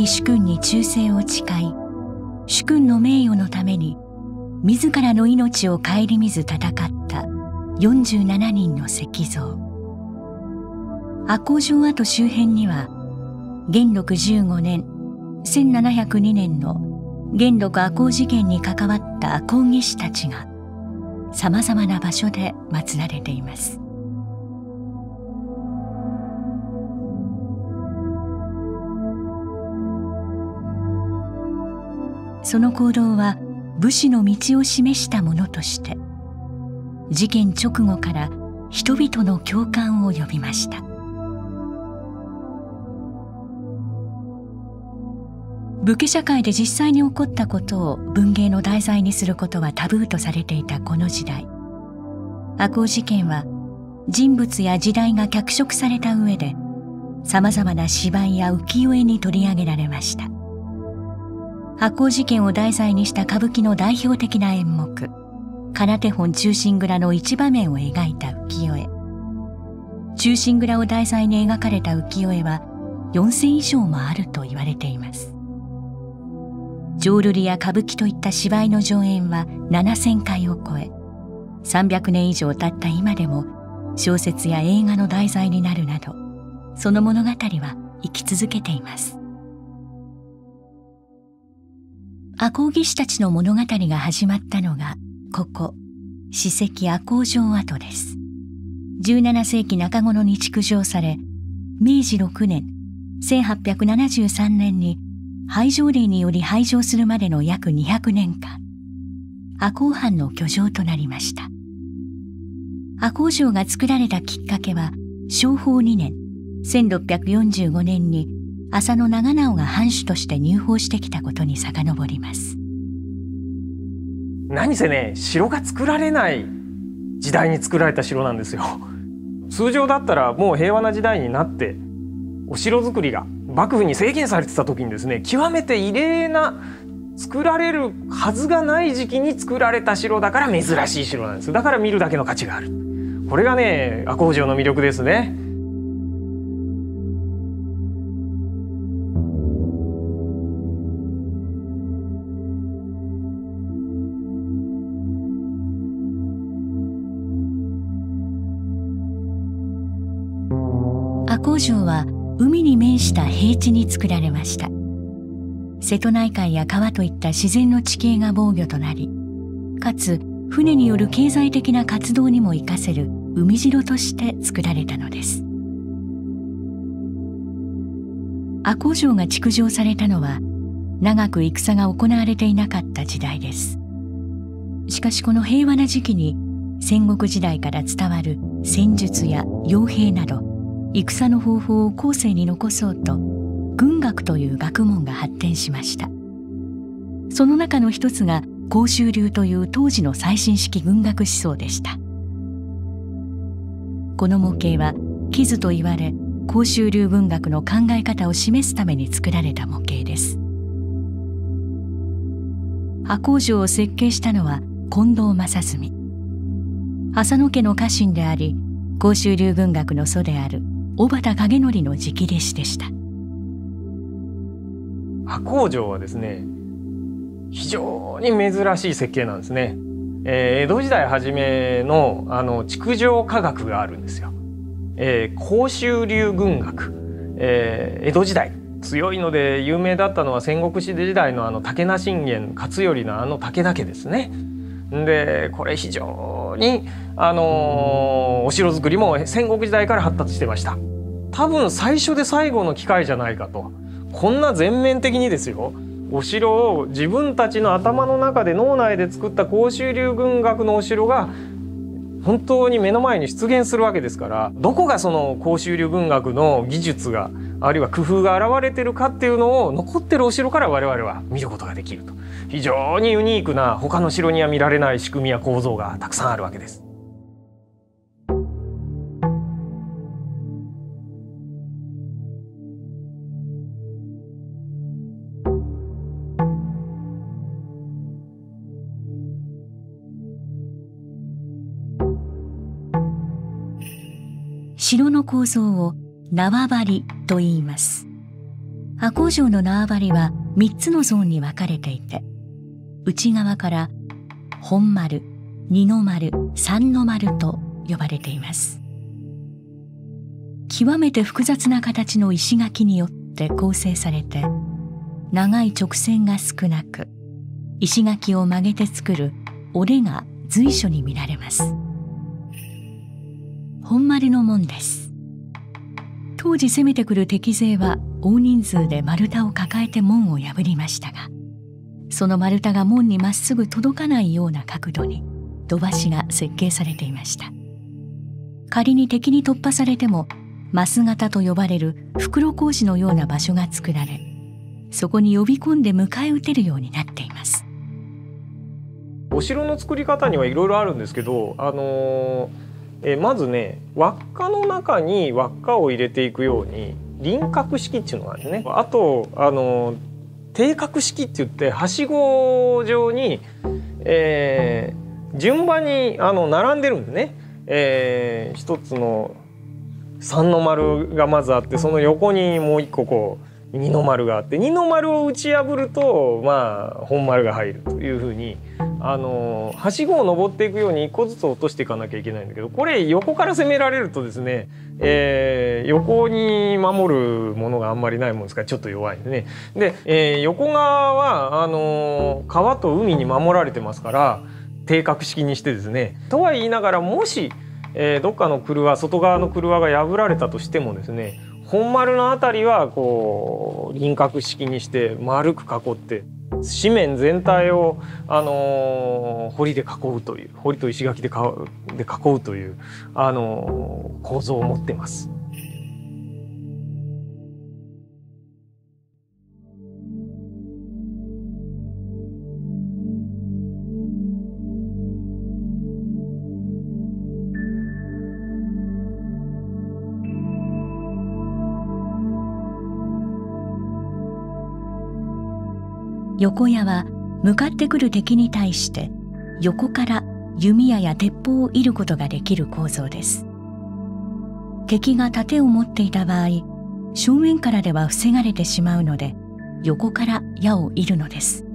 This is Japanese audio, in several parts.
き主君に忠誠を誓い、主君の名誉のために自らの命を顧みず戦った47人の石像。赤穂城跡周辺には、元禄15年1702年の元禄赤穂事件に関わった赤穂義士たちがさまざまな場所で祀られています。その行動は武士の道を示したものとして、事件直後から人々の共感を呼びました。武家社会で実際に起こったことを文芸の題材にすることはタブーとされていたこの時代、赤穂事件は人物や時代が脚色された上で、さまざまな芝居や浮世絵に取り上げられました。赤穂事件を題材にした歌舞伎の代表的な演目「仮名手本忠臣蔵」の一場面を描いた浮世絵。忠臣蔵を題材に描かれた浮世絵は 4,000 以上もあると言われています。浄瑠璃や歌舞伎といった芝居の上演は 7,000 回を超え、300年以上経った今でも小説や映画の題材になるなど、その物語は生き続けています。赤穂義士たちの物語が始まったのがここ史跡赤穂城跡です。17世紀中頃に築城され、明治6年1873年に廃城令により廃城するまでの約200年間、赤穂藩の居城となりました。赤穂城が作られたきっかけは、正保2年1645年に浅野長直が藩主として入藩してきたことに遡ります。何せね、城が作られない時代に作られた城なんですよ。通常だったらもう平和な時代になって、お城作りが幕府に制限されてた時にですね、極めて異例な、作られるはずがない時期に作られた城だから珍しい城なんです。だから見るだけの価値がある。これがね、赤穂城の魅力ですね。赤穂城は海に面した平地に作られました。瀬戸内海や川といった自然の地形が防御となり、かつ船による経済的な活動にも生かせる海城として作られたのです。赤穂城が築城されたのは、長く戦が行われていなかった時代です。しかしこの平和な時期に、戦国時代から伝わる戦術や傭兵など戦の方法を後世に残そうと、軍学という学問が発展しました。その中の一つが甲州流という当時の最新式軍学思想でした。この模型は木図といわれ、甲州流軍学の考え方を示すために作られた模型です。赤穂城を設計したのは近藤正純。浅野家の家臣であり、甲州流軍学の祖である小畑景則の直弟子でした。赤穂城はですね、非常に珍しい設計なんですね。江戸時代初めの築城科学があるんですよ。甲州流軍学、江戸時代強いので有名だったのは、戦国時代の武田信玄勝頼の武田家ですね。でこれ非常にお城作りも戦国時代から発達してました。多分最初で最後の機会じゃないかと。こんな全面的にですよ、お城を自分たちの頭の中で、脳内で作った甲州流軍学のお城が本当に目の前に出現するわけですから、どこがその甲州流軍学の技術が、あるいは工夫が現れてるかっていうのを、残ってるお城から我々は見ることができると。非常にユニークな、他の城には見られない仕組みや構造がたくさんあるわけです。城の構造を縄張りと言います。箱城の縄張りは3つのゾーンに分かれていて、内側から本丸、二の丸、三の丸と呼ばれています。極めて複雑な形の石垣によって構成されて、長い直線が少なく、石垣を曲げて作る折れが随所に見られます。本丸の門です。当時攻めてくる敵勢は大人数で丸太を抱えて門を破りましたが、その丸太が門にまっすぐ届かないような角度に土橋が設計されていました。仮に敵に突破されても、マス型と呼ばれる袋格子のような場所が作られ、そこに呼び込んで迎え撃てるようになっています。お城の作り方にはいろいろあるんですけど、まずね、輪っかの中に輪っかを入れていくように輪郭式っていうのがあるんですね。あと定格式って言って、はしご状に、順番に並んでるんでね、一つの三の丸がまずあって、その横にもう一個こう二の丸があって、二の丸を打ち破ると、まあ本丸が入るというふうに、はしごを登っていくように一個ずつ落としていかなきゃいけないんだけど、これ横から攻められるとですね、横に守るものがあんまりないもんですから、ちょっと弱いんでね。で、横側は川と海に守られてますから定格式にしてですね。とは言いながら、もし、どっかの郭、外側の郭が破られたとしてもですね、本丸のあたりはこう輪郭式にして丸く囲って、紙面全体を堀で囲うという、堀と石垣で囲うという構造を持ってます。横矢は向かってくる敵に対して横から弓矢や鉄砲を射ることができる構造です。敵が盾を持っていた場合、正面からでは防がれてしまうので、横から矢を射るのです。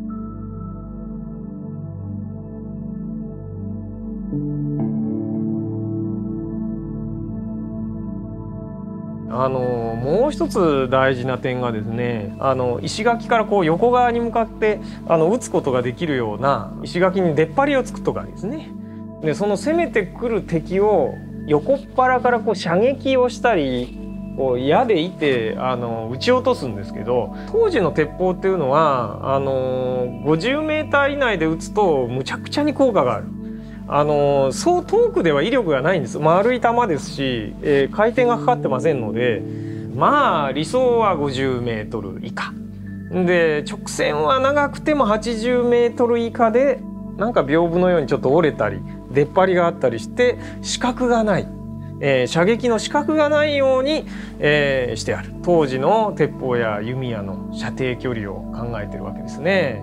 もう一つ大事な点がですね、石垣からこう横側に向かって撃つことができるような石垣に出っ張りを作っとくわけですね。で、その攻めてくる敵を横っ腹からこう射撃をしたり、こう矢で射て撃ち落とすんですけど、当時の鉄砲っていうのは50メーター以内で撃つとむちゃくちゃに効果がある。そう遠くでは威力がないんです。丸い球ですし、回転がかかってませんので、まあ理想は50メートル以下で、直線は長くても80メートル以下で、なんか屏風のようにちょっと折れたり出っ張りがあったりして、死角がない、射撃の死角がないように、してある。当時の鉄砲や弓矢の射程距離を考えてるわけですね。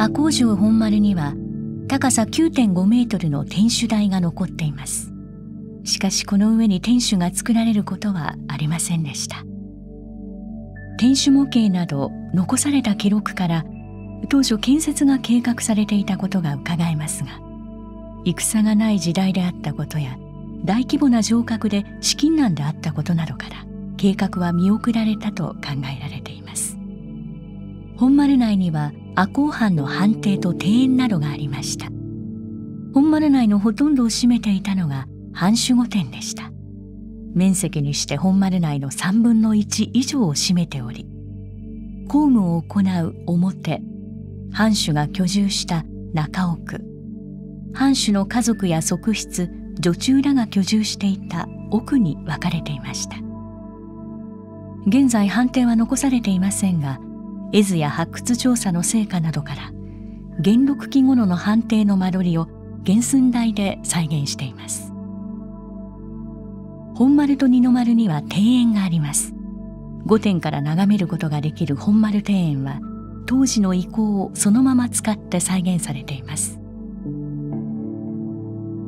箱城本丸には高さ 9.5 メートルの天守台が残っています。しかしこの上に天守が作られることはありませんでした。天守模型など残された記録から、当初建設が計画されていたことがうかがえますが、戦がない時代であったことや、大規模な城郭で資金難であったことなどから、計画は見送られたと考えられています。本丸内には赤穂藩の藩邸と庭園などがありました。本丸内のほとんどを占めていたのが藩守御殿でした。面積にして本丸内の3分の1以上を占めており、公務を行う表、藩主が居住した中奥、藩主の家族や側室、女中らが居住していた奥に分かれていました。現在藩邸は残されていませんが、絵図や発掘調査の成果などから、元禄期頃の藩邸の間取りを原寸大で再現しています。本丸と二の丸には庭園があります。御殿から眺めることができる本丸庭園は、当時の遺構をそのまま使って再現されています。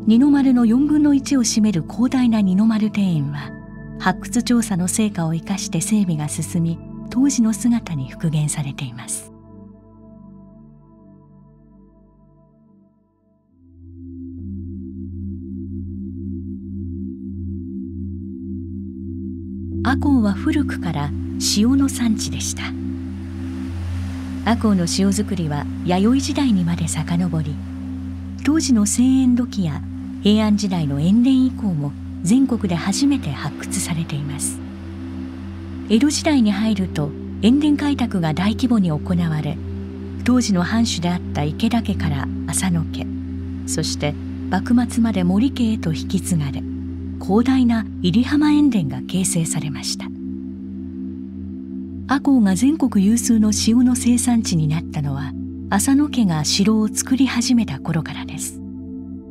二の丸の4分の1を占める広大な二の丸庭園は、発掘調査の成果を生かして整備が進み、当時の姿に復元されています。赤穂は古くから塩の産地でした。赤穂の塩作りは弥生時代にまで遡り、当時の西園土器や平安時代の塩田以降も全国で初めて発掘されています。江戸時代に入ると塩田開拓が大規模に行われ、当時の藩主であった池田家から浅野家、そして幕末まで森家へと引き継がれ、広大な入浜塩田が形成されました。赤穂が全国有数の塩の生産地になったのは、浅野家が城を作り始めた頃からです。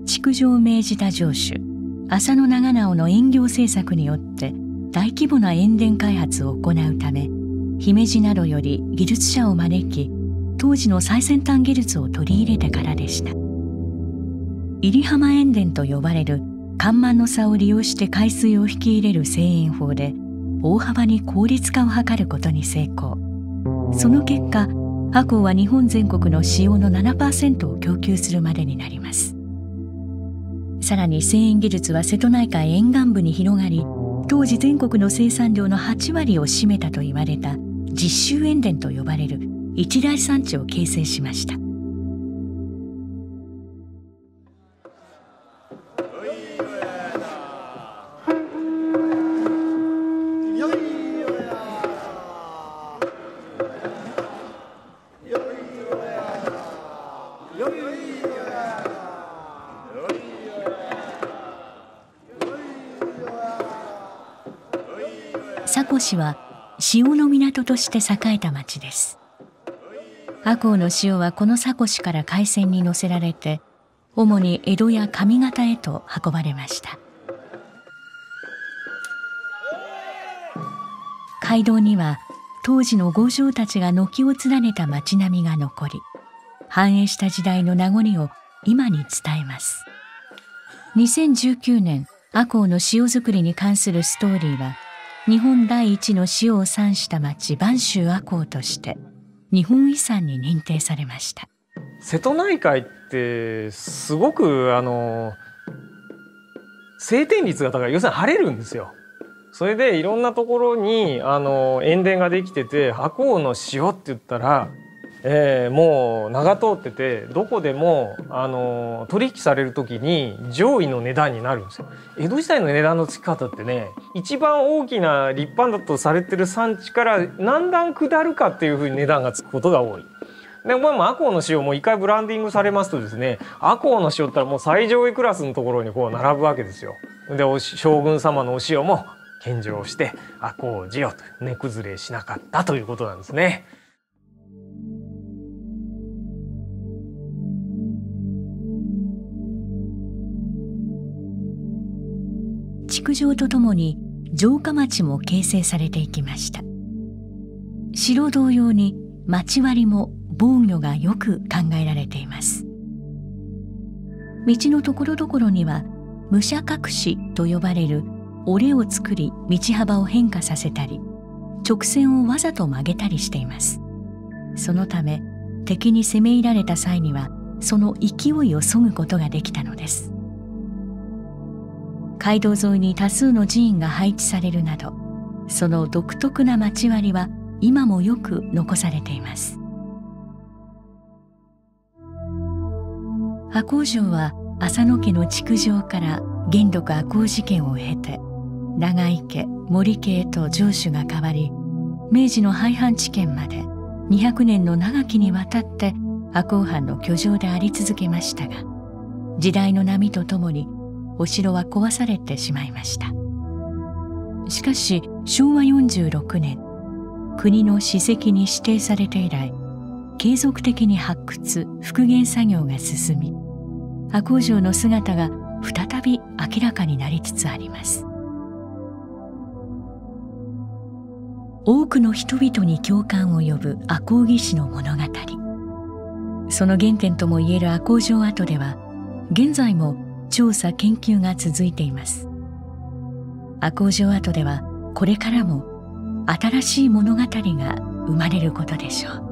築城を命じた城主浅野長直の塩業政策によって大規模な塩田開発を行うため、姫路などより技術者を招き、当時の最先端技術を取り入れてからでした。入浜塩田と呼ばれる干満の差を利用して海水を引き入れる製塩法で、大幅に効率化を図ることに成功。その結果、赤穂は日本全国の塩の 7% を供給するまでになります。さらに製塩技術は瀬戸内海沿岸部に広がり、当時全国の生産量の8割を占めたと言われた実習塩田と呼ばれる一大産地を形成しました。赤穂市は塩の港として栄えた町です。赤穂の塩はこの赤穂市から海船に乗せられて、主に江戸や上方へと運ばれました。街道には当時の豪商たちが軒を連ねた町並みが残り、繁栄した時代の名残を今に伝えます。2019年、赤穂の塩作りに関するストーリーは、日本第一の塩を産した町播州赤穂として日本遺産に認定されました。瀬戸内海ってすごく晴天率が高い、要するに晴れるんですよ。それでいろんなところに塩田ができてて、赤穂の塩って言ったら、もう名が通ってて、どこでも取引される時に上位の値段になるんですよ。江戸時代の値段の付き方ってね、一番大きな立派だとされてる産地から何段下るかっていうふうに値段がつくことが多い。でも赤穂の塩も一回ブランディングされますとですね、赤穂の塩って言ったらもう最上位クラスのところにこう並ぶわけですよ。で将軍様のお塩も献上して赤穂塩と値崩れしなかったということなんですね。築城とともに城下町も形成されていきました。城同様に町割も防御がよく考えられています。道のところどころには武者隠しと呼ばれる折れを作り、道幅を変化させたり、直線をわざと曲げたりしています。そのため敵に攻め入られた際にはその勢いをそぐことができたのです。街道沿いに多数の寺院が配置されるなど、その独特な町割は今もよく残されています。赤穂城は浅野家の築城から元禄赤穂事件を経て長井家、森家へと城主が変わり、明治の廃藩置県まで200年の長きにわたって赤穂藩の居城であり続けましたが、時代の波とともにお城は壊されてしまいました。しかし昭和46年、国の史跡に指定されて以来、継続的に発掘復元作業が進み、赤穂城の姿が再び明らかになりつつあります。多くの人々に共感を呼ぶ赤穂義士の物語。その原点ともいえる赤穂城跡では、現在も調査研究が続いています。赤穂城跡ではこれからも新しい物語が生まれることでしょう。